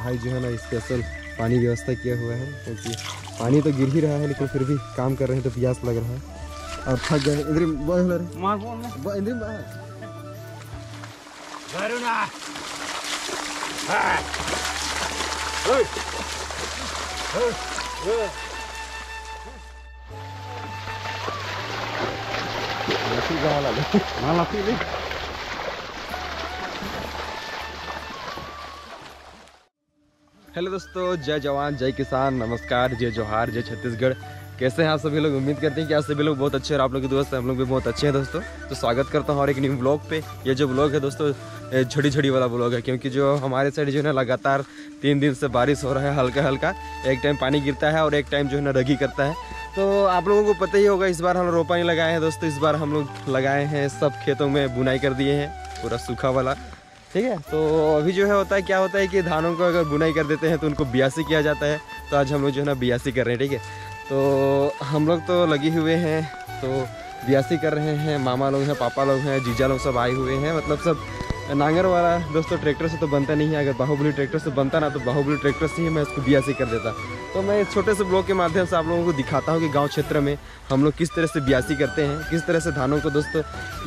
भाई जो है ना स्पेशल पानी व्यवस्था किया हुआ है, क्योंकि पानी तो गिर ही रहा है लेकिन फिर भी काम कर रहे हैं तो प्यास लग रहा है और थक गए। इंद्रिम हेलो दोस्तों, जय जवान जय किसान, नमस्कार, जय जोहार, जय छत्तीसगढ़। कैसे हैं आप सभी लोग? उम्मीद करते हैं कि आप सभी लोग बहुत अच्छे और आप लोग के दोस्त हम लोग भी बहुत अच्छे हैं दोस्तों। तो स्वागत करता हूं और एक न्यू ब्लॉग पे। ये जो ब्लॉग है दोस्तों झड़ी झड़ी वाला ब्लॉग है, क्योंकि जो हमारे साइड जो है ना लगातार 3 दिन से बारिश हो रहा है हल्का हल्का। एक टाइम पानी गिरता है और एक टाइम जो है ना रगी करता है। तो आप लोगों को पता ही होगा इस बार हम रोपा नहीं लगाए हैं दोस्तों। इस बार हम लोग लगाए हैं, सब खेतों में बुनाई कर दिए हैं पूरा सूखा वाला, ठीक है। तो अभी जो है होता है क्या होता है कि धानों को अगर बुनाई कर देते हैं तो उनको बियासी किया जाता है। तो आज हम लोग जो है ना बियासी कर रहे हैं, ठीक है। तो हम लोग तो लगे हुए हैं, तो बियासी कर रहे हैं। मामा लोग हैं, पापा लोग हैं, जीजा लोग सब आए हुए हैं। मतलब सब नांगर वाला दोस्तों ट्रैक्टर से तो बनता नहीं है। अगर बाहुबली ट्रैक्टर से बनता ना तो बाहुबली ट्रैक्टर से ही मैं इसको बियासी कर देता। तो मैं इस छोटे से ब्लॉग के माध्यम से आप लोगों को दिखाता हूँ कि गाँव क्षेत्र में हम लोग किस तरह से बियासी करते हैं, किस तरह से धानों को दोस्तों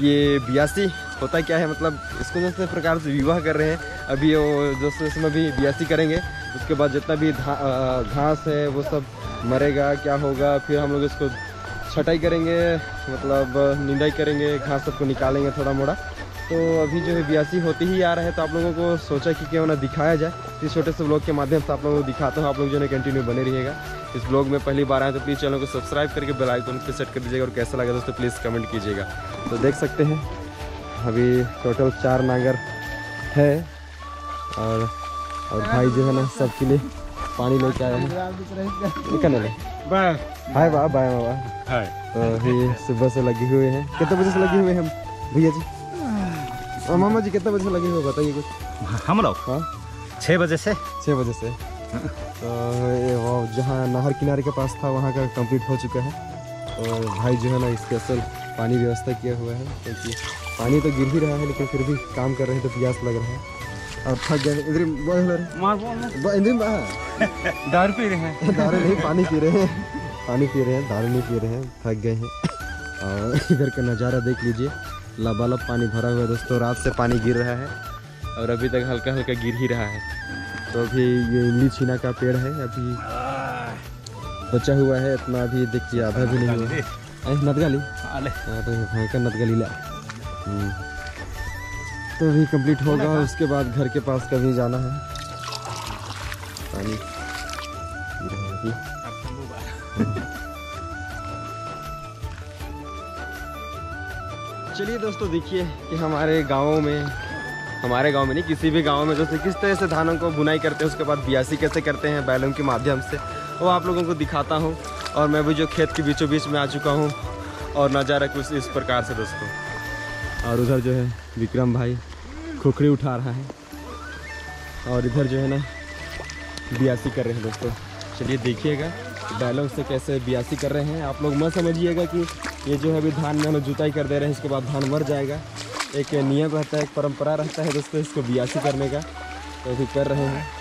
ये बियासी होता क्या है। मतलब इसको दोस्तों प्रकार से विवाह कर रहे हैं अभी दोस्तों। इसमें भी बियासी करेंगे, उसके बाद जितना भी घास है वो सब मरेगा, क्या होगा, फिर हम लोग इसको छटाई करेंगे, मतलब निंदाई करेंगे, घास सबको निकालेंगे थोड़ा मोड़ा। तो अभी जो है बियासी होती ही आ रहा है, तो आप लोगों को सोचा कि क्यों ना दिखाया जाए। इस छोटे से ब्लॉग के माध्यम से आप लोगों को दिखाता हूँ, आप लोग जो है कंटिन्यू बने रहिएगा। इस ब्लॉग में पहली बार आए तो प्लीज़ चैनल को सब्सक्राइब करके बेल आइकन पर सेट कर दीजिएगा और कैसा लगा दोस्तों प्लीज़ कमेंट कीजिएगा। तो देख सकते हैं अभी टोटल 4 नांगर है और भाई जो है ना सबके लिए पानी लेके आया है। हाय बाबा, बाय बाबा। तो ये सुबह से लगे हुए हैं। कितने बजे से लगे हुए हैं भैया जी और मामा जी? कितने बजे से लगे हुए बताइए कुछ। हम लोग 6 बजे से। तो जहाँ नहर किनारे के पास था वहाँ का कंप्लीट हो चुका है। और भाई जो है ना स्पेशल पानी व्यवस्था किया हुआ है, क्योंकि पानी तो गिर ही रहा है लेकिन फिर भी काम कर रहे हैं तो प्यास लग रहा है और थक गए। दारू पी रहे हैं। दारू नहीं, पानी पी रहे हैं, दारू नहीं पी रहे हैं, थक गए हैं। और इधर का नज़ारा देख लीजिए, लबालब पानी भरा हुआ है दोस्तों। रात से पानी गिर रहा है और अभी तक हल्का हल्का गिर ही रहा है। तो अभी ये इमली छीना का पेड़ है, अभी बचा हुआ है इतना, अभी देखिए आधा भी नहीं हुआ है। नदगाली भयंकर नदगाली ला। तो अभी कंप्लीट होगा, उसके बाद घर के पास कभी जाना है। पानी चलिए दोस्तों देखिए कि हमारे गांव में नहीं किसी भी गांव में दोस्तों किस तरह से धानों को बुनाई करते हैं, उसके बाद बियासी कैसे करते हैं बैलों के माध्यम से, वो आप लोगों को दिखाता हूँ। और मैं भी जो खेत के बीचों बीच में आ चुका हूँ और नज़ारा कुछ इस प्रकार से दोस्तों। और उधर जो है विक्रम भाई खुखड़ी उठा रहा है और इधर जो है ना बियासी कर रहे हैं दोस्तों। चलिए देखिएगा बैलों से कैसे बियासी कर रहे हैं। आप लोग मत समझिएगा कि ये जो है अभी धान में हम जुताई कर दे रहे हैं, इसके बाद धान मर जाएगा। एक नियम रहता है, एक परंपरा रहता है दोस्तों इसको बियासी करने का, तो अभी कर रहे हैं।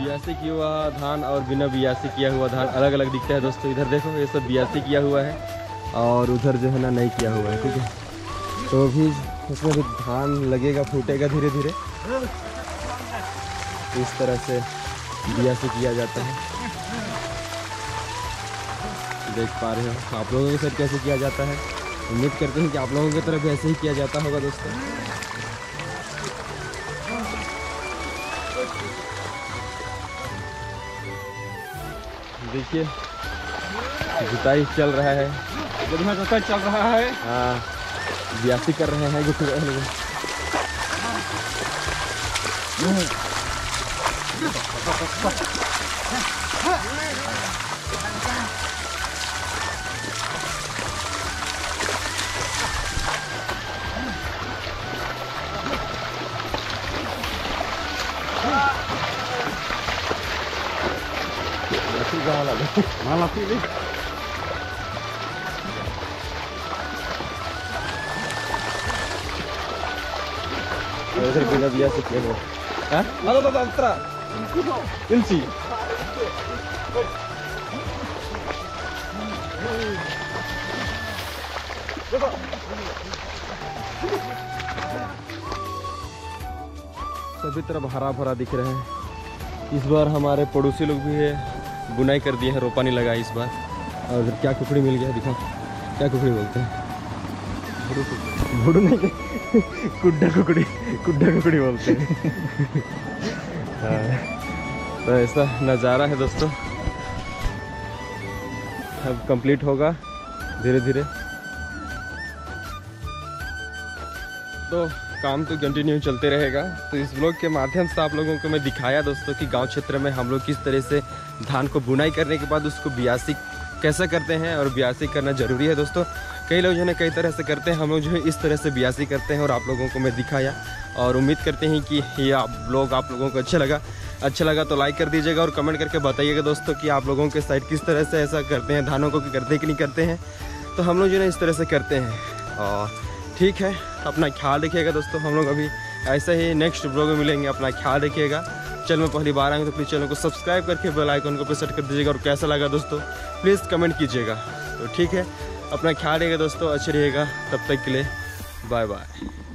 बियासी किया हुआ धान और बिना बियासी किया हुआ धान अलग अलग दिखता है दोस्तों। इधर देखो ये सब बियासी किया हुआ है और उधर जो है ना नहीं किया हुआ है, ठीक है। तो भी उसमें भी धान लगेगा, फूटेगा धीरे धीरे। इस तरह से बियासी किया जाता है, देख पा रहे हो। आप लोगों के साथ कैसे किया जाता है, उम्मीद करते हैं कि आप लोगों की तरफ ऐसे ही किया जाता होगा दोस्तों। देखिए जुताई चल रहा है, बढ़िया जुताई चल रहा है। हाँ, बियासी कर रहे हैं उधर बिना बियासी किए हो। हाँ तुलसी सभी तरफ हरा भरा दिख रहे हैं। इस बार हमारे पड़ोसी लोग भी है बुनाई कर दिए हैं, रोपा नहीं लगा इस बार। और क्या कुकड़ी मिल गया, दिखाओ क्या कुकड़ी बोलते हैं। भुड़ू नहीं, कुड्डा कुकड़ी बोलते हैं। तो ऐसा नज़ारा है दोस्तों। अब कंप्लीट होगा धीरे धीरे, तो काम तो कंटिन्यू चलते रहेगा। तो इस ब्लॉग के माध्यम से आप लोगों को मैं दिखाया दोस्तों कि गांव क्षेत्र में हम लोग किस तरह से धान को बुनाई करने के बाद उसको बियासी कैसे करते हैं, और बियासी करना ज़रूरी है दोस्तों। कई लोग जो है कई तरह से करते हैं, हम लोग जो है इस तरह से बियासी करते हैं और आप लोगों को मैं दिखाया। और उम्मीद करते हैं कि ये ब्लॉग आप लोगों को अच्छा लगा तो लाइक कर दीजिएगा और कमेंट करके बताइएगा दोस्तों कि आप लोगों के साइड किस तरह से ऐसा करते हैं, धानों को करते हैं कि नहीं करते हैं। तो हम लोग जो है इस तरह से करते हैं। और ठीक है, अपना ख्याल रखिएगा दोस्तों। हम लोग अभी ऐसे ही नेक्स्ट ब्लॉग में मिलेंगे, अपना ख्याल रखिएगा। चैनल में पहली बार आएंगे तो प्लीज़ चैनल को सब्सक्राइब करके बेल आइकन को प्रेस कर दीजिएगा। और कैसा लगा दोस्तों प्लीज़ कमेंट कीजिएगा। तो ठीक है, अपना ख्याल रखिएगा दोस्तों, अच्छे रहिएगा। तब तक के लिए बाय बाय।